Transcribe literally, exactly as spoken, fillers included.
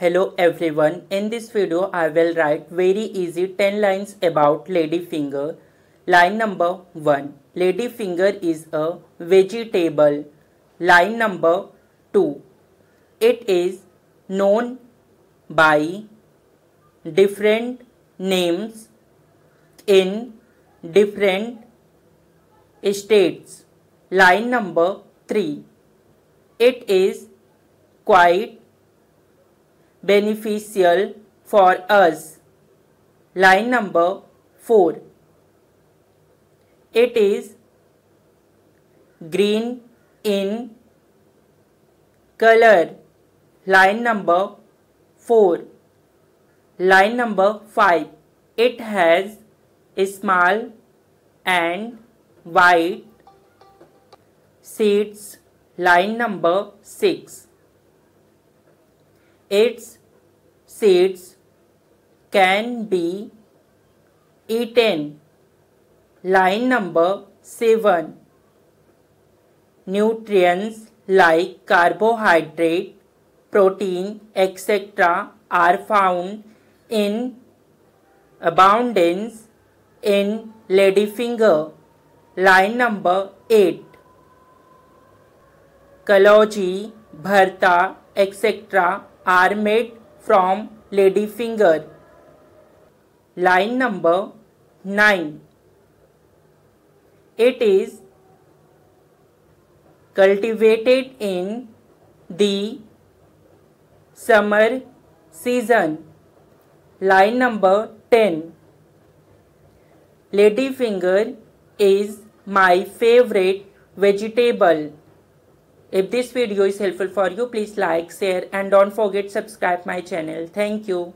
Hello everyone, in this video I will write very easy ten lines about lady finger. Line number one. Lady finger is a vegetable. Line number two. It is known by different names in different states. Line number three. It is quite beneficial for us. Line number four. It is green in color. Line number four. Line number five. It has small and white seeds. Line number six. Its seeds can be eaten. Line number seven. Nutrients like carbohydrate, protein, et cetera are found in abundance in ladyfinger. Line number eight. Kalaji, bharta, et cetera are made from ladyfinger. Line number nine. It is cultivated in the summer season. Line number ten. Ladyfinger is my favorite vegetable. If this video is helpful for you, please like, share and don't forget subscribe my channel. Thank you.